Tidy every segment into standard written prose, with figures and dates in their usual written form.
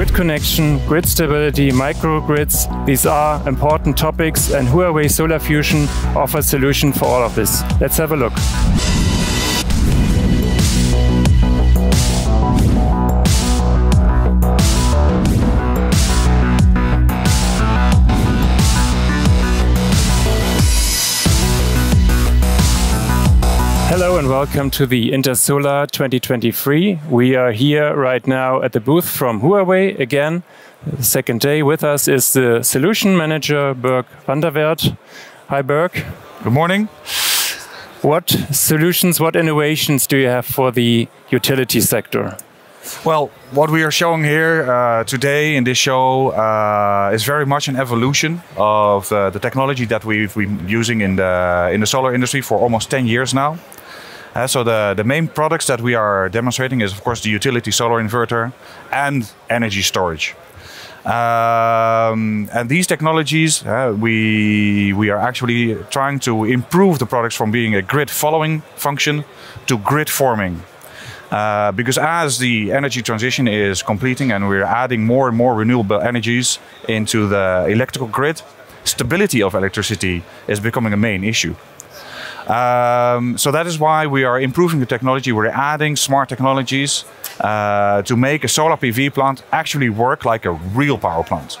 grid connection, grid stability, microgrids. These are important topics, and Huawei Solar Fusion offers solution for all of this. Let's have a look. Hello and welcome to the Intersolar 2023. We are here right now at the booth from Huawei again. The second day with us is the solution manager Berg Van der Wert. Hi Berg. Good morning. What solutions, what innovations do you have for the utility sector? Well, what we are showing here today in this show is very much an evolution of the technology that we've been using in the solar industry for almost 10 years now. So the main products that we are demonstrating is of course the utility solar inverter and energy storage. And these technologies, we are actually trying to improve the products from being a grid following function to grid forming. Because as the energy transition is completing and we're adding more and more renewable energies into the electrical grid, stability of electricity is becoming a main issue. So that is why we are improving the technology. We're adding smart technologies to make a solar PV plant actually work like a real power plant.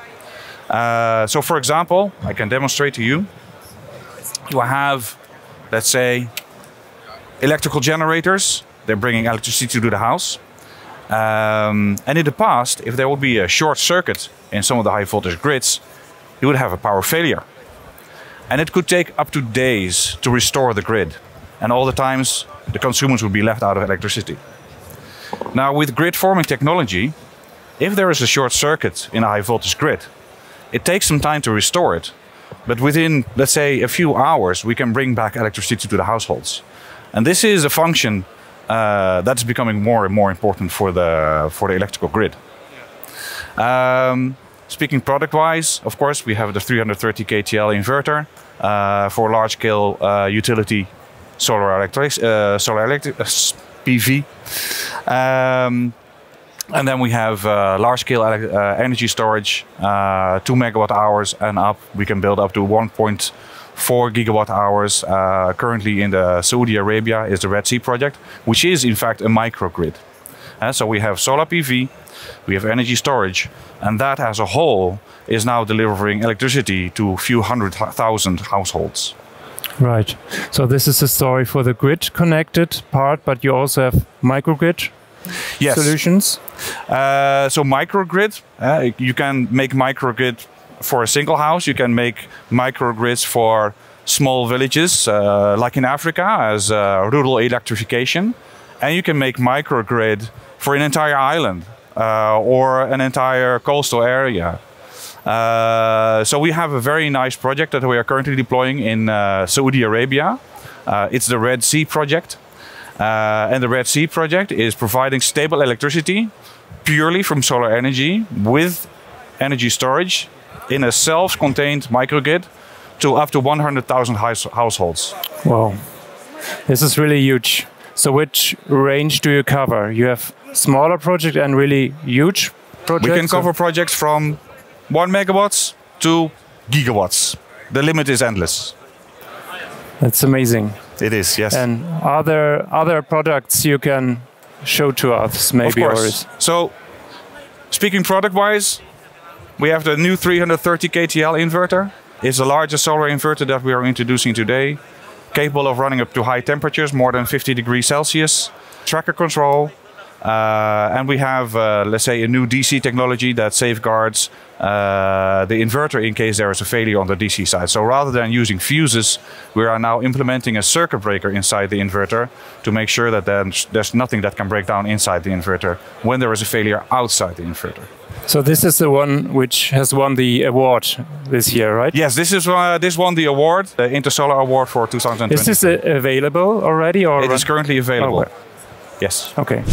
So for example, I can demonstrate to you, you have, let's say, electrical generators. They're bringing electricity to the house. And in the past, if there would be a short circuit in some of the high voltage grids, you would have a power failure. And it could take up to days to restore the grid. And all the times, the consumers would be left out of electricity. Now, with grid forming technology, if there is a short circuit in a high voltage grid, it takes some time to restore it. But within, let's say, a few hours, we can bring back electricity to the households. And this is a function that's becoming more and more important for the electrical grid. Speaking product-wise, of course, we have the 330 KTL inverter for large-scale utility solar PV. And then we have large-scale energy storage, 2 MWh and up. We can build up to 1.4 GWh currently in the Saudi Arabia is the Red Sea project, which is in fact a microgrid. So we have solar PV, we have energy storage, and that as a whole is now delivering electricity to a few 100,000 households. Right. So this is a story for the grid connected part, but you also have microgrid. Yes. Solutions. So microgrid, you can make microgrid for a single house, you can make microgrids for small villages, like in Africa, as rural electrification. And you can make microgrid for an entire island or an entire coastal area. So we have a very nice project that we are currently deploying in Saudi Arabia. It's the Red Sea project. And the Red Sea project is providing stable electricity purely from solar energy with energy storage in a self-contained microgrid to up to 100,000 households. Wow, this is really huge. So which range do you cover? You have smaller projects and really huge projects? We can cover projects from 1 MW to gigawatts. The limit is endless. That's amazing. It is, yes. And are there other products you can show to us, maybe? Of course. So speaking product-wise, we have the new 330 KTL inverter. It's the largest solar inverter that we are introducing today, capable of running up to high temperatures, more than 50 degrees Celsius, tracker control, and we have, let's say, a new DC technology that safeguards the inverter in case there is a failure on the DC side. So rather than using fuses, we are now implementing a circuit breaker inside the inverter to make sure that there's nothing that can break down inside the inverter when there is a failure outside the inverter. So this is the one which has won the award this year, right? Yes, this won the award, the Intersolar Award for 2020. Is this available already? Or it is currently available. Oh. Yes. Okay.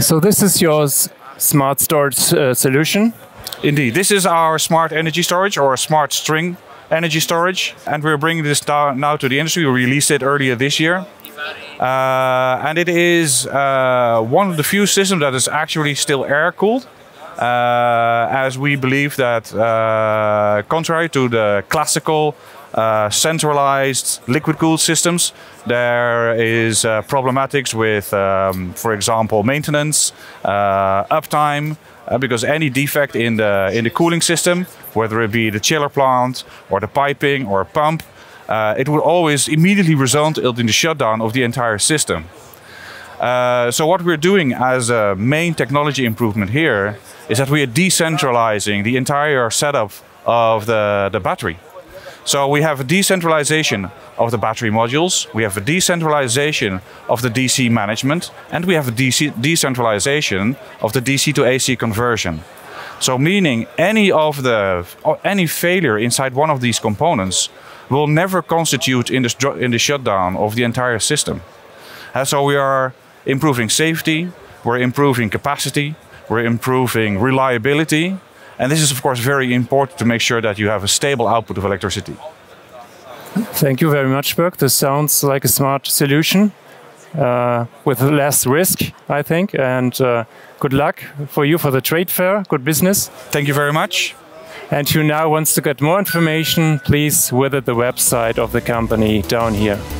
So this is your smart storage solution? Indeed. This is our smart energy storage or smart string energy storage. And we're bringing this down now to the industry. We released it earlier this year. And it is one of the few systems that is actually still air-cooled. as we believe that contrary to the classical centralized liquid-cooled systems, there is problematics with, for example, maintenance, uptime, because any defect in the cooling system, whether it be the chiller plant or the piping or a pump, it will always immediately result in the shutdown of the entire system. So what we're doing as a main technology improvement here is that we are decentralizing the entire setup of the battery. So we have a decentralization of the battery modules, we have a decentralization of the DC management, and we have a decentralization of the DC to AC conversion. So meaning any failure inside one of these components will never constitute in the shutdown of the entire system. And so we are improving safety, we're improving capacity, we're improving reliability, and this is of course very important to make sure that you have a stable output of electricity. Thank you very much, Berg. This sounds like a smart solution with less risk, I think, and good luck for you for the trade fair, good business. Thank you very much. And who now wants to get more information, please visit the website of the company down here.